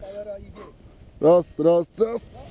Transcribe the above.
Kamera i bieg. Raz, raz, raz.